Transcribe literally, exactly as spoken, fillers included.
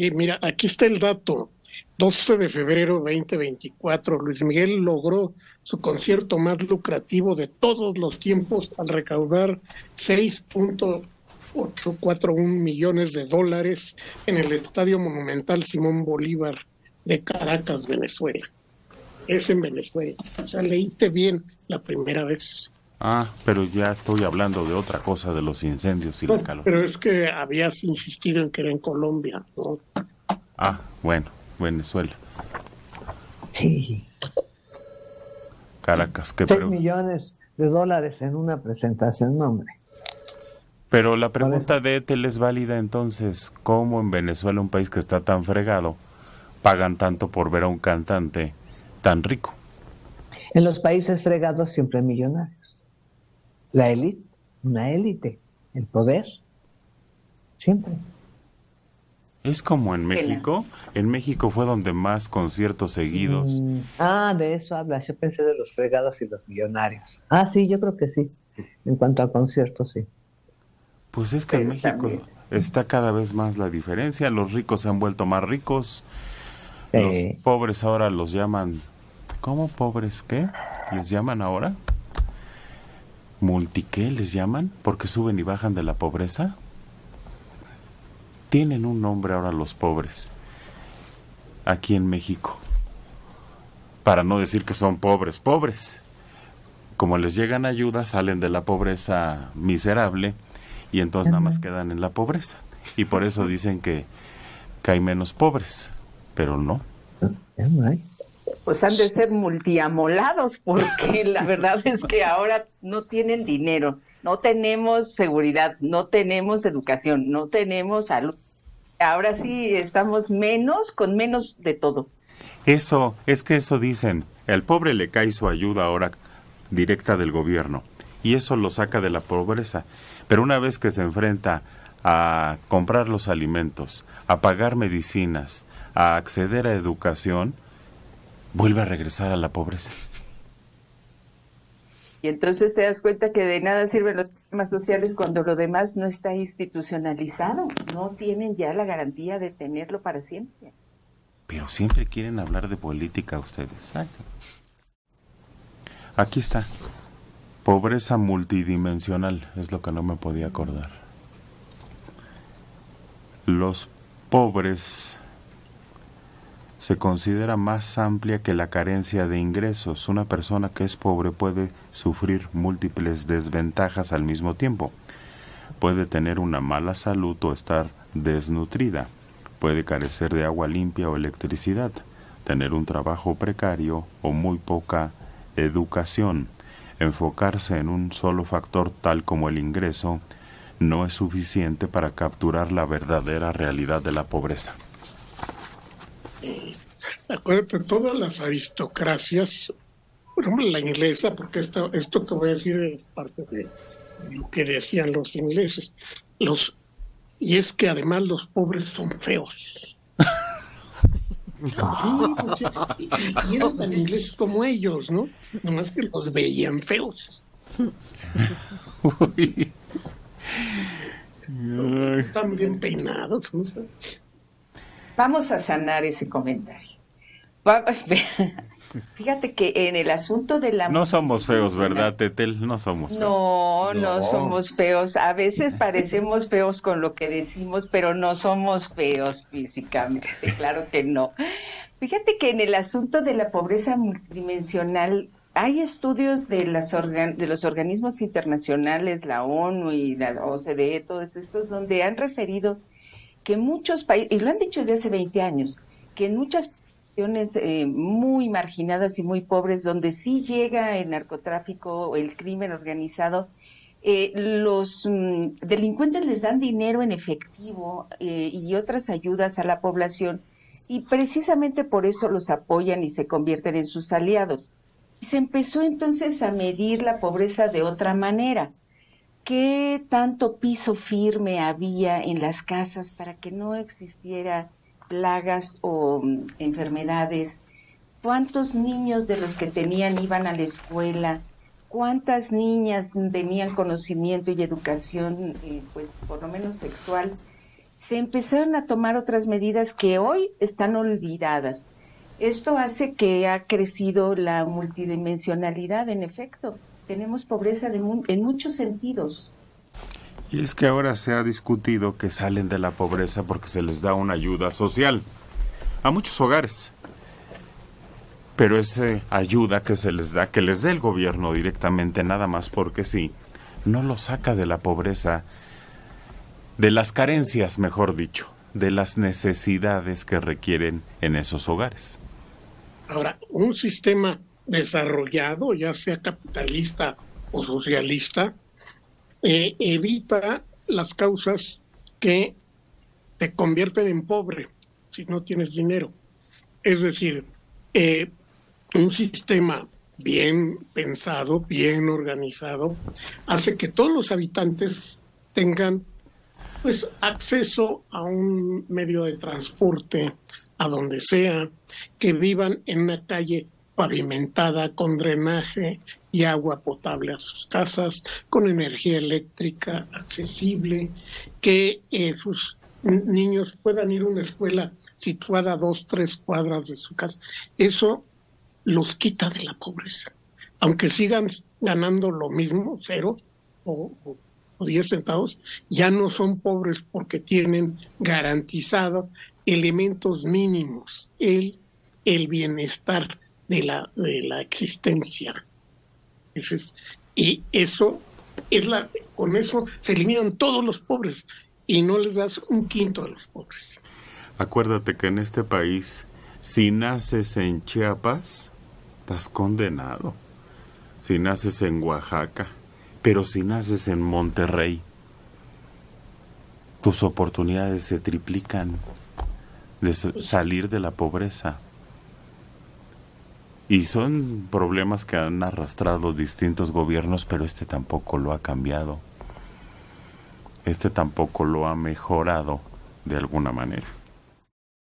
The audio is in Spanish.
Y mira, aquí está el dato. doce de febrero de dos mil veinticuatro, Luis Miguel logró su concierto más lucrativo de todos los tiempos al recaudar seis punto ochocientos cuarenta y un millones de dólares en el Estadio Monumental Simón Bolívar de Caracas, Venezuela. Es en Venezuela. O sea, leíste bien la primera vez. Ah, pero ya estoy hablando de otra cosa, de los incendios y no, la calor. Pero es que habías insistido en que era en Colombia, ¿no? Ah, bueno, Venezuela. Sí. Caracas, qué pena. seis millones de dólares en una presentación, hombre. Pero la pregunta de Etel es válida entonces, ¿cómo en Venezuela, un país que está tan fregado, pagan tanto por ver a un cantante tan rico? En los países fregados siempre hay millonarios. La élite, una élite, el poder, siempre. Es como en México, en México fue donde más conciertos seguidos. Mm, ah, de eso hablas, yo pensé de los fregados y los millonarios. Ah, sí, yo creo que sí, en cuanto a conciertos, sí. Pues es que pero en México también está cada vez más la diferencia, los ricos se han vuelto más ricos, eh. los pobres ahora los llaman, ¿cómo pobres qué? ¿Les llaman ahora? ¿Multi qué les llaman? ¿Porque suben y bajan de la pobreza? Tienen un nombre ahora los pobres, aquí en México, para no decir que son pobres, pobres. Como les llegan ayudas, salen de la pobreza miserable, y entonces nada más quedan en la pobreza. Y por eso dicen que, que hay menos pobres, pero no. Pues han de ser multiamolados, porque la verdad es que ahora no tienen dinero, no tenemos seguridad, no tenemos educación, no tenemos salud. Ahora sí estamos menos, con menos de todo. Eso, es que eso dicen, el pobre le cae su ayuda ahora directa del gobierno, y eso lo saca de la pobreza. Pero una vez que se enfrenta a comprar los alimentos, a pagar medicinas, a acceder a educación, vuelve a regresar a la pobreza. Y entonces te das cuenta que de nada sirven los programas sociales cuando lo demás no está institucionalizado. No tienen ya la garantía de tenerlo para siempre. Pero siempre quieren hablar de política ustedes. Aquí está. Pobreza multidimensional, es lo que no me podía acordar. Los pobres se considera más amplia que la carencia de ingresos. Una persona que es pobre puede sufrir múltiples desventajas al mismo tiempo. Puede tener una mala salud o estar desnutrida. Puede carecer de agua limpia o electricidad. Tener un trabajo precario o muy poca educación. Enfocarse en un solo factor tal como el ingreso no es suficiente para capturar la verdadera realidad de la pobreza. Acuérdate, todas las aristocracias, por ejemplo la inglesa, porque esto, esto que voy a decir es parte de lo que decían los ingleses, los y es que además los pobres son feos. No. Sí, o sea, y eran tan ingleses como ellos, ¿no? Nomás que los veían feos. Uy. Están bien peinados, ¿no? Vamos a sanar ese comentario. Vamos, fíjate que en el asunto de la... No somos feos, ¿verdad, Tetel? No somos feos. No, no, no somos feos. A veces parecemos feos con lo que decimos, pero no somos feos físicamente, claro que no. Fíjate que en el asunto de la pobreza multidimensional hay estudios de, las organ de los organismos internacionales, la ONU y la O C D E, todos estos, donde han referido que muchos países, y lo han dicho desde hace veinte años, que en muchas regiones eh, muy marginadas y muy pobres, donde sí llega el narcotráfico o el crimen organizado, eh, los mmm, delincuentes les dan dinero en efectivo eh, y otras ayudas a la población, y precisamente por eso los apoyan y se convierten en sus aliados. Y se empezó entonces a medir la pobreza de otra manera. ¿Qué tanto piso firme había en las casas para que no existiera plagas o enfermedades? ¿Cuántos niños de los que tenían iban a la escuela? ¿Cuántas niñas tenían conocimiento y educación, eh, pues por lo menos sexual? se empezaron a tomar otras medidas que hoy están olvidadas. Esto hace que ha crecido la multidimensionalidad, en efecto. Tenemos pobreza de mu- en muchos sentidos. Y es que ahora se ha discutido que salen de la pobreza porque se les da una ayuda social a muchos hogares. Pero esa ayuda que se les da, que les dé el gobierno directamente, nada más porque sí, no los saca de la pobreza, de las carencias, mejor dicho, de las necesidades que requieren en esos hogares. Ahora, un sistema desarrollado, ya sea capitalista o socialista, eh, evita las causas que te convierten en pobre si no tienes dinero. Es decir, eh, un sistema bien pensado, bien organizado, hace que todos los habitantes tengan pues acceso a un medio de transporte, a donde sea, que vivan en una calle pavimentada con drenaje y agua potable a sus casas, con energía eléctrica accesible, que eh, sus niños puedan ir a una escuela situada a dos, tres cuadras de su casa. Eso los quita de la pobreza. Aunque sigan ganando lo mismo, cero o, o o diez centavos, ya no son pobres porque tienen garantizado elementos mínimos, el, el bienestar de la, de la existencia. Entonces, y eso es la, con eso se eliminan todos los pobres y no les das un quinto de los pobres. Acuérdate que en este país, si naces en Chiapas, estás condenado. Si naces en Oaxaca, pero si naces en Monterrey, tus oportunidades se triplican de salir de la pobreza. Y son problemas que han arrastrado distintos gobiernos, pero este tampoco lo ha cambiado. Este tampoco lo ha mejorado de alguna manera.